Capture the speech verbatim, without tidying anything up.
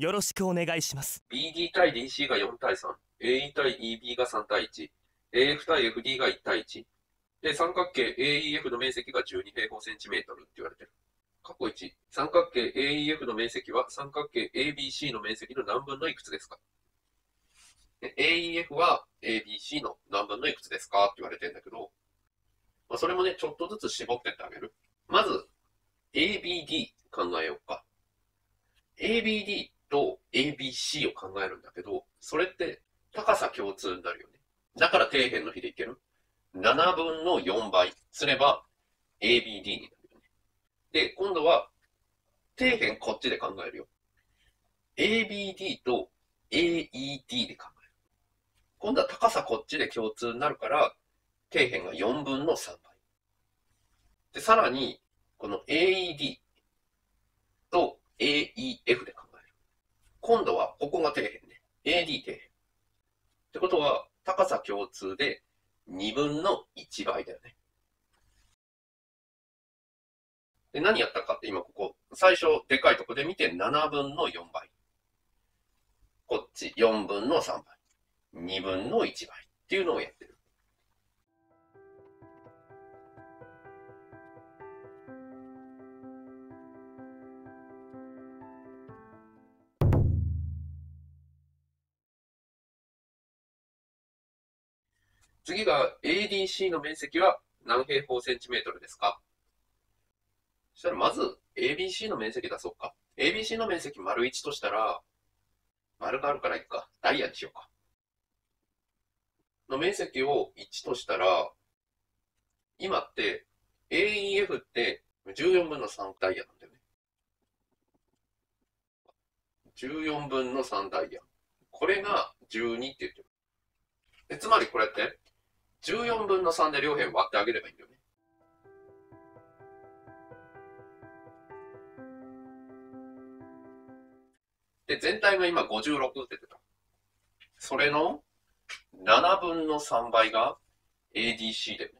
よろしくお願いします。ビーディー 対 ディーシー がよん対さん、エーイー 対 イービー がさん対いち、エーエフ 対 エフディー がいち対いち。で、三角形 エーイーエフ の面積がじゅうに平方センチメートルって言われてる。過去いち、三角形 エーイーエフ の面積は三角形 エービーシー の面積の何分のいくつですか？ エーイーエフ は エービーシー の何分のいくつですかって言われてるんだけど、まあ、それもね、ちょっとずつ絞ってってあげる。まず、エービーディー 考えようか。エービーディー と エービーシー を考えるんだけど、それって高さ共通になるよね。だから底辺の比でいける？ なな 分のよん倍すれば エービーディー になるよね。で、今度は底辺こっちで考えるよ。エービーディー と エーイーディー で考える。今度は高さこっちで共通になるから、底辺がよん分のさん倍。で、さらに、この エーイーディー と エーイーエフ で考える。今度はここが底辺ね。エーディー 底辺。ってことは、高さ共通でに分のいち倍だよね。で、何やったかって今ここ、最初でかいとこで見てなな分のよん倍。こっちよん分のさん倍。に分のいち倍っていうのをやってる。次が エーディーシー の面積は何平方センチメートルですか？そしたらまず エービーシー の面積出そうか。エービーシー の面積丸いちとしたら、丸があるからいっか。ダイヤにしようか。の面積をいちとしたら、今って エーイーエフ ってじゅうよん分のさんダイヤなんだよね。じゅうよん分のさんダイヤ。これがじゅうにって言ってる。で、つまりこれって、じゅうよん分のさんで両辺割ってあげればいいんだよね。で、全体が今ごじゅうろくって出てた。それのななぶんのさん倍が エーディーシー だよね。